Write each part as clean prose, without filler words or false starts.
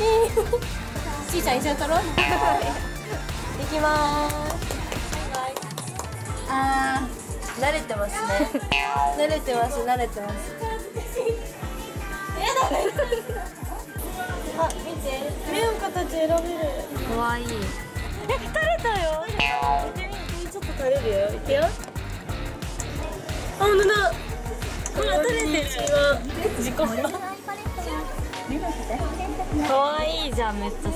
しーちゃん一緒に撮ろう。いきまーす。バイバイ。あー、慣れてますね。慣れてます。あ、見て、目の形選べる。可愛い。え、垂れたよ。ちょっと垂れるよ。いくよ。あ、ほんとだ。ほら、垂れてる。自己満。かわいいじゃん、めっちゃそれ。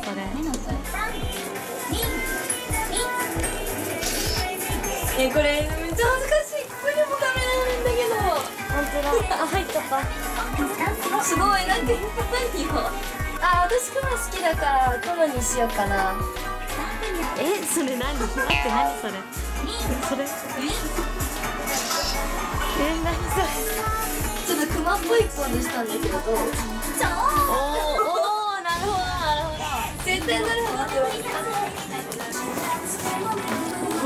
え、これめっちゃ恥ずかしい。ここにもカメラあるんだけど。本当だ。あ、入っちゃった。すごい、なんか何よ。あ、私クマ好きだからクマにしようかな。え、それ何？待って、何それ？それ？え、何それ？ちょっとクマっぽいポーズしたんだけど。おお、なるほど絶対なるほ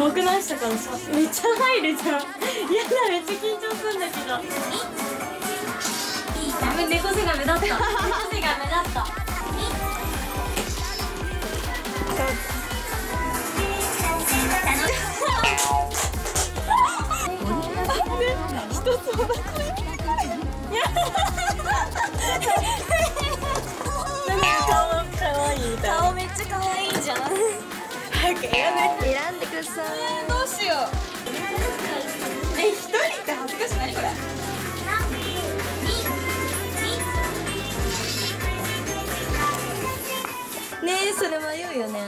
ど。僕何したかもしれない。めっちゃ入るじゃん。やだ、めっちゃ緊張するんだけど。猫背が目立った。一つもなくない？顔めっちゃ可愛いじゃん。早く選んでください。どうしよう。え、一人って恥ずかしい。何これ。ねえ、それ迷うよね。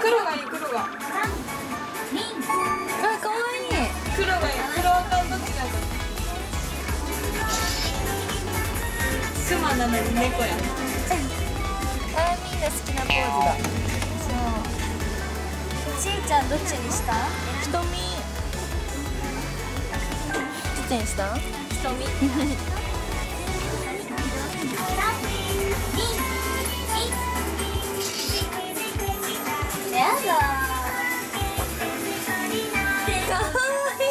黒がいい、黒が。あ、可愛い。黒がいい。黒赤どっちがいい。クマなのに猫や。あ、みんな好きなポーズだ。そう。しーちゃんどっちにした？瞳。どっちにした？瞳。やだ。可愛い。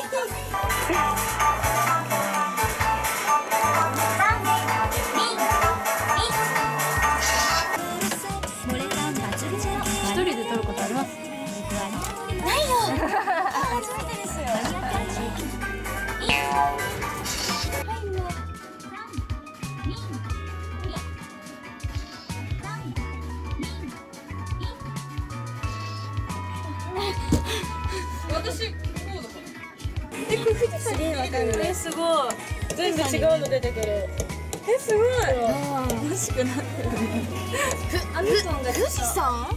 すごい。全部違うの出てくる。え、すごい。楽しくなってる。富士山。